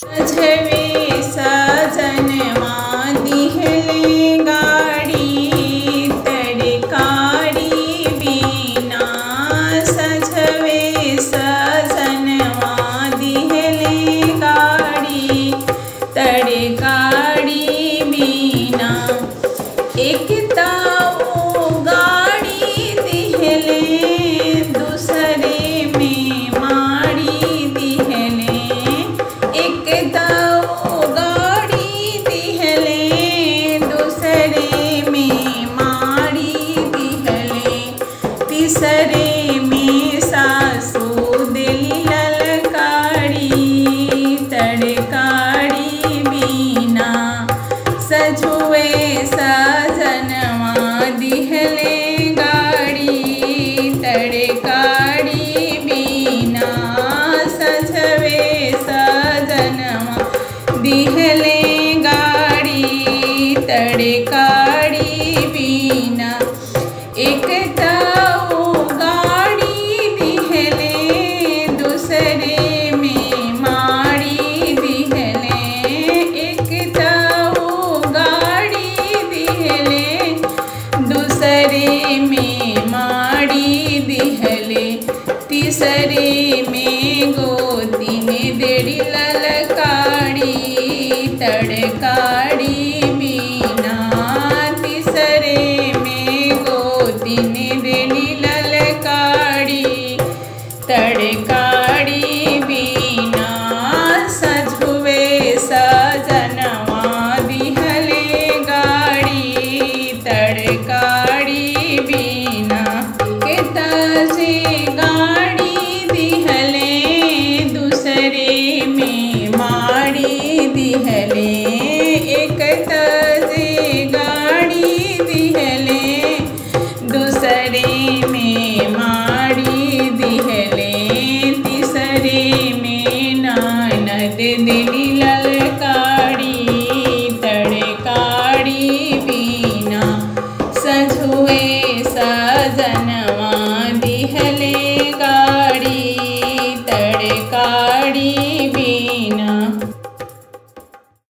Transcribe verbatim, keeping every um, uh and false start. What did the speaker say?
सजवे सजनवा दिहले गाड़ी तड़कारी बिना, सजवे सजनवा दिहले गाड़ी तड़कारी बिना। एक तीसरे में सासू दिल ललकारी तड़कारी बिना, सजुए सजनवा दिहले गाड़ी तड़कारी बिना, सजवे सजनवा दिहले गाड़ी तड़कारी बिना। एक तीसरे में गोदी ने देड़ी ललकारी तड़कारी बिना, तीसरे में गोदी ने देड़ी ललकारी तड़कारी बिना, सजुए सजनवा दिहले गाड़ी तड़कारी बिना। दीदी